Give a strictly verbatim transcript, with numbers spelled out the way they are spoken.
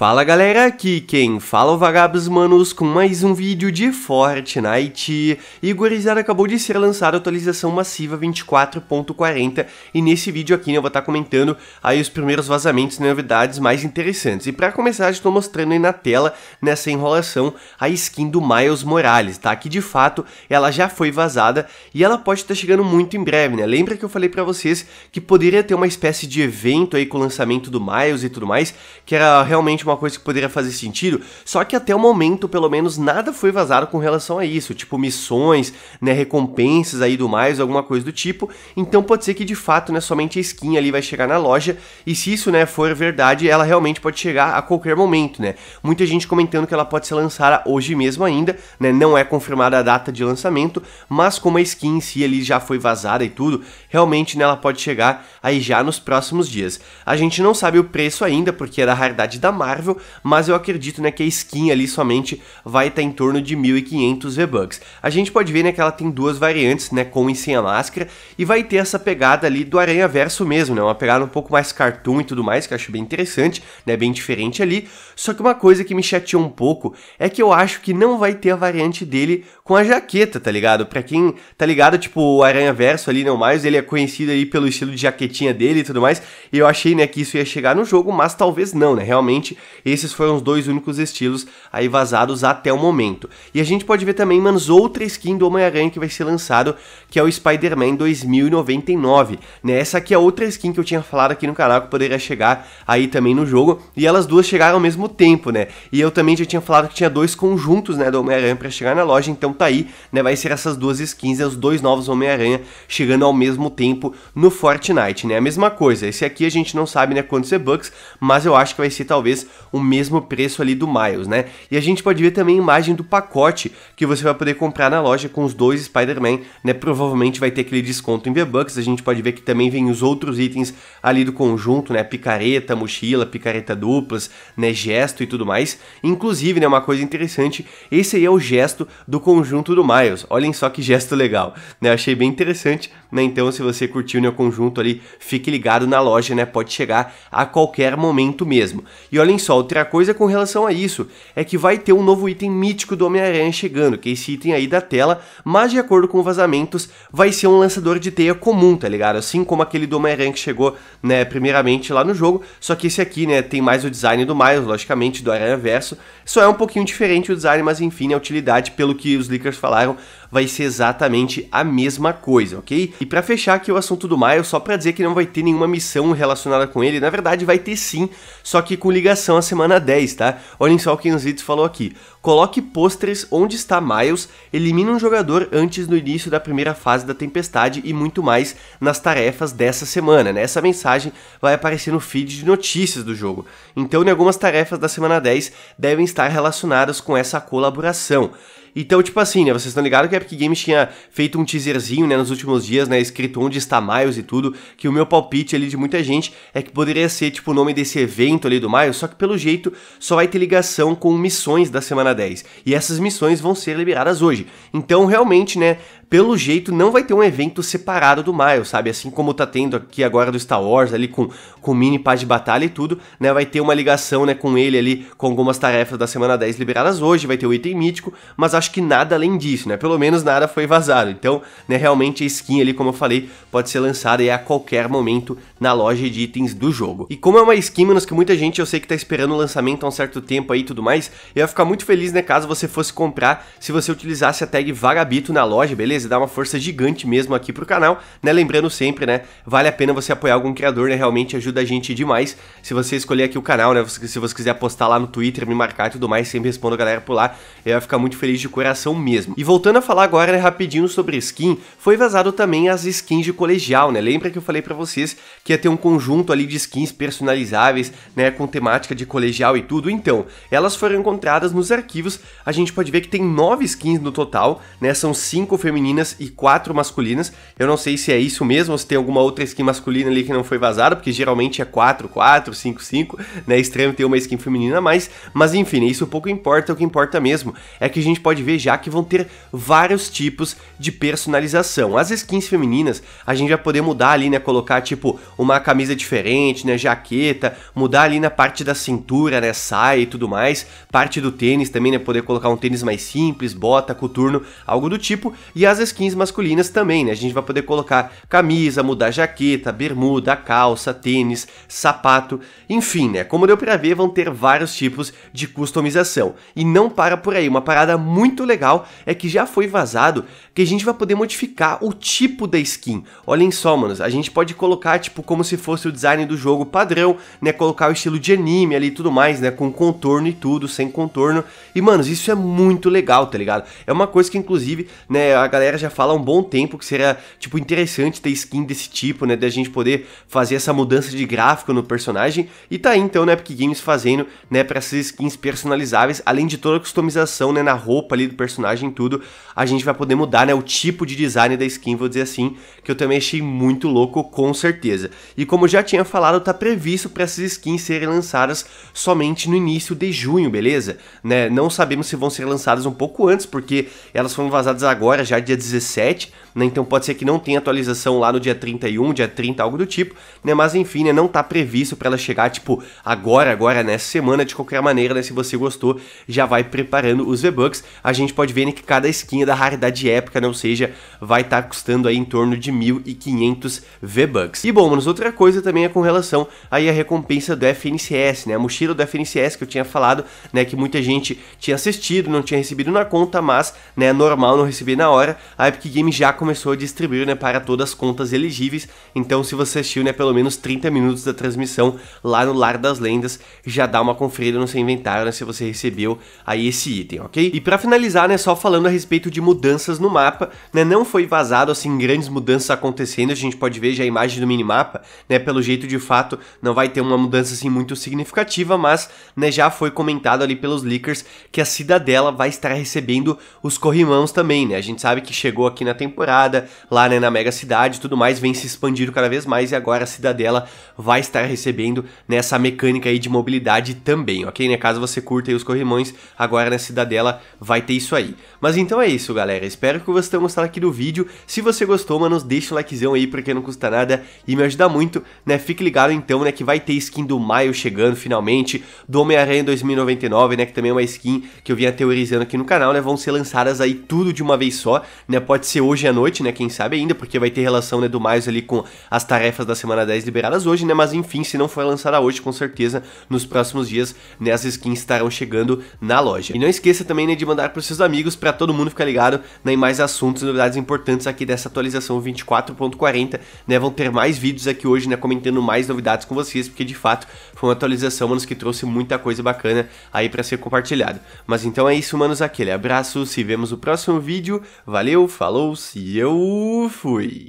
Fala galera, aqui quem fala é o Vagabbss, manos, com mais um vídeo de Fortnite. E gurizada, acabou de ser lançada a atualização massiva vinte e quatro ponto quarenta e nesse vídeo aqui, né, eu vou estar comentando aí os primeiros vazamentos e novidades mais interessantes. E pra começar, eu estou mostrando aí na tela, nessa enrolação, a skin do Miles Morales, tá? Que de fato, ela já foi vazada e ela pode estar chegando muito em breve, né? Lembra que eu falei pra vocês que poderia ter uma espécie de evento aí com o lançamento do Miles e tudo mais, que era realmente uma uma coisa que poderia fazer sentido, só que até o momento, pelo menos, nada foi vazado com relação a isso, tipo missões, né, recompensas aí do mais, alguma coisa do tipo. Então pode ser que de fato, né, somente a skin ali vai chegar na loja, e se isso, né, for verdade, ela realmente pode chegar a qualquer momento, né. Muita gente comentando que ela pode ser lançada hoje mesmo ainda, né, não é confirmada a data de lançamento, mas como a skin em si ali já foi vazada e tudo, realmente, né, ela pode chegar aí já nos próximos dias. A gente não sabe o preço ainda, porque é da raridade da marca, mas eu acredito, né, que a skin ali somente vai estar tá em torno de mil e quinhentos V-Bucks. A gente pode ver, né, que ela tem duas variantes, né, com e sem a máscara, e vai ter essa pegada ali do Aranha Verso mesmo, né, uma pegada um pouco mais cartoon e tudo mais, que eu acho bem interessante, né, bem diferente ali. Só que uma coisa que me chateou um pouco é que eu acho que não vai ter a variante dele com a jaqueta, tá ligado? Pra quem tá ligado, tipo, o Aranha Verso ali, não mais, ele é conhecido aí pelo estilo de jaquetinha dele e tudo mais, e eu achei, né, que isso ia chegar no jogo, mas talvez não, né, realmente. Esses foram os dois únicos estilos aí vazados até o momento. E a gente pode ver também, manos, outra skin do Homem-Aranha que vai ser lançado, que é o Spider-Man dois mil e noventa e nove, né? Essa aqui é outra skin que eu tinha falado aqui no canal que poderia chegar aí também no jogo, e elas duas chegaram ao mesmo tempo, né? E eu também já tinha falado que tinha dois conjuntos, né, do Homem-Aranha pra chegar na loja, então tá aí, né? Vai ser essas duas skins, né, os dois novos Homem-Aranha chegando ao mesmo tempo no Fortnite, né? A mesma coisa, esse aqui a gente não sabe, né, quantos V-Bucks, mas eu acho que vai ser talvez o mesmo preço ali do Miles, né? E a gente pode ver também a imagem do pacote que você vai poder comprar na loja com os dois Spider-Man, né? Provavelmente vai ter aquele desconto em V-Bucks. A gente pode ver que também vem os outros itens ali do conjunto, né? Picareta, mochila, picareta duplas, né? Gesto e tudo mais. Inclusive, né, uma coisa interessante, esse aí é o gesto do conjunto do Miles. Olhem só que gesto legal, né? Achei bem interessante, né? Então, se você curtiu, né, o conjunto ali, fique ligado na loja, né? Pode chegar a qualquer momento mesmo. E olhem só, outra coisa com relação a isso é que vai ter um novo item mítico do Homem-Aranha chegando, que é esse item aí da tela, mas de acordo com vazamentos, vai ser um lançador de teia comum, tá ligado? Assim como aquele do Homem-Aranha que chegou, né, primeiramente lá no jogo, só que esse aqui, né, tem mais o design do Miles, logicamente, do Aranha Verso, só é um pouquinho diferente o design, mas enfim, a utilidade, pelo que os leakers falaram, vai ser exatamente a mesma coisa, ok? E pra fechar aqui o assunto do Miles, só pra dizer que não vai ter nenhuma missão relacionada com ele, na verdade vai ter sim, só que com ligação à semana dez, tá? Olhem só o que os vídeos falou aqui. Coloque pôsteres onde está Miles, elimine um jogador antes do início da primeira fase da tempestade e muito mais nas tarefas dessa semana, né? Essa mensagem vai aparecer no feed de notícias do jogo. Então, né, algumas tarefas da semana dez devem estar relacionadas com essa colaboração. Então, tipo assim, né, vocês estão ligados que a Epic Games tinha feito um teaserzinho, né, nos últimos dias, né, escrito onde está Miles e tudo, que o meu palpite ali de muita gente é que poderia ser, tipo, o nome desse evento ali do Miles, só que pelo jeito só vai ter ligação com missões da semana dez, e essas missões vão ser liberadas hoje. Então, realmente, né, pelo jeito não vai ter um evento separado do Miles, sabe, assim como tá tendo aqui agora do Star Wars, ali com, com mini paz de batalha e tudo, né, vai ter uma ligação, né, com ele ali, com algumas tarefas da semana dez liberadas hoje, vai ter o item mítico, mas a acho que nada além disso, né? Pelo menos nada foi vazado. Então, né, realmente a skin ali, como eu falei, pode ser lançada aí a qualquer momento na loja de itens do jogo. E como é uma skin, menos que muita gente, eu sei que tá esperando o lançamento há um certo tempo aí e tudo mais, eu ia ficar muito feliz, né, caso você fosse comprar, se você utilizasse a tag Vagabbss na loja, beleza? Dá uma força gigante mesmo aqui pro canal, né? Lembrando sempre, né, vale a pena você apoiar algum criador, né? Realmente ajuda a gente demais. Se você escolher aqui o canal, né, se você quiser postar lá no Twitter, me marcar e tudo mais, sempre respondo a galera por lá, eu ia ficar muito feliz de coração mesmo. E voltando a falar agora, né, rapidinho sobre skin, foi vazado também as skins de colegial, né? Lembra que eu falei pra vocês que ia ter um conjunto ali de skins personalizáveis, né, com temática de colegial e tudo? Então, elas foram encontradas nos arquivos, a gente pode ver que tem nove skins no total, né, são cinco femininas femininas e quatro masculinas. Eu não sei se é isso mesmo ou se tem alguma outra skin masculina ali que não foi vazada, porque geralmente é quatro, quatro, cinco, cinco, né? É estranho ter uma skin feminina a mais, mas enfim, isso pouco importa. O que importa mesmo é que a gente pode ver já que vão ter vários tipos de personalização. As skins femininas a gente vai poder mudar ali, né, colocar tipo uma camisa diferente, né, jaqueta, mudar ali na parte da cintura, né, saia e tudo mais, parte do tênis também, né, poder colocar um tênis mais simples, bota, coturno, algo do tipo. E as skins masculinas também, né, a gente vai poder colocar camisa, mudar jaqueta, bermuda, calça, tênis, sapato, enfim, né, como deu pra ver, vão ter vários tipos de customização. E não para por aí, uma parada muito legal é que já foi vazado que a gente vai poder modificar o tipo da skin. Olhem só, manos, a gente pode colocar tipo como se fosse o design do jogo padrão, né, colocar o estilo de anime ali e tudo mais, né, com contorno e tudo, sem contorno. E, manos, isso é muito legal, tá ligado? É uma coisa que, inclusive, né, a galera já fala há um bom tempo que seria, tipo, interessante ter skin desse tipo, né, da gente poder fazer essa mudança de gráfico no personagem. E tá aí, então, né, Epic Games fazendo, né, pra essas skins personalizáveis, além de toda a customização, né, na roupa ali do personagem e tudo, a gente vai poder mudar, né, o tipo de design da skin, vou dizer assim, que eu também achei muito louco, com certeza. E como eu já tinha falado, tá previsto pra essas skins serem lançadas somente no início de junho, beleza? Né, não sabemos se vão ser lançadas um pouco antes, porque elas foram vazadas agora, já dia dezessete, né, então pode ser que não tenha atualização lá no dia trinta e um, dia trinta, algo do tipo, né, mas enfim, né, não tá previsto pra ela chegar, tipo, agora, agora, nessa semana. De qualquer maneira, né, se você gostou, já vai preparando os V-Bucks. A gente pode ver, né, que cada skin é da raridade épica, né, ou seja, vai estar tá custando aí em torno de mil e quinhentos V-Bucks. E bom, manos, outra coisa também é com relação aí a recompensa do F N C S, né, a mochila do F N C S que eu tinha falado, né, que muita gente tinha assistido, não tinha recebido na conta, mas, né, é normal não receber na hora. A Epic Games já começou a distribuir, né, para todas as contas elegíveis, então se você assistiu, né, pelo menos trinta minutos da transmissão lá no Lar das Lendas, já dá uma conferida no seu inventário, né, se você recebeu aí esse item, ok? E pra finalizar, né, só falando a respeito de mudanças no mapa, né, não foi vazado, assim, grandes mudanças acontecendo. A gente pode ver já a imagem do minimapa, né, pelo jeito, de fato, não vai ter uma mudança, assim, muito significativa, mas, né, já foi comentado ali pelos leakers que a Cidadela vai estar recebendo os corrimãos também, né, a gente sabe que chegou aqui na temporada, lá, né, na Mega Cidade e tudo mais, vem se expandindo cada vez mais, e agora a Cidadela vai estar recebendo, né, essa mecânica aí de mobilidade também, ok, né, caso você curta aí os corrimões, agora na Cidadela vai ter isso aí. Mas então é isso, galera, espero que vocês tenham gostado aqui do vídeo. Se você gostou, manos, deixa o likezão aí, porque não custa nada e me ajuda muito, né. Fique ligado então, né, que vai ter skin do Miles chegando finalmente, do Homem-Aranha dois mil e noventa e nove, né, que também é uma skin que eu vinha teorizando aqui no canal, né, vão ser lançadas aí tudo de uma vez só, né, pode ser hoje à noite, né, quem sabe ainda, porque vai ter relação, né, do Miles ali com as tarefas da semana dez liberadas hoje, né, mas enfim, se não for lançada hoje, com certeza nos próximos dias, né, as skins estarão chegando na loja. E não esqueça também, né, de mandar para os seus amigos, para todo mundo ficar ligado, né, em mais assuntos e novidades importantes aqui dessa atualização vinte e quatro ponto quarenta, né, vão ter mais vídeos aqui hoje, né, comentando mais novidades com vocês, porque de fato foi uma atualização, manos, que trouxe muita coisa bacana aí para ser compartilhado. Mas então é isso, manos, aquele abraço, se vemos no próximo vídeo, valeu, falou, se eu fui!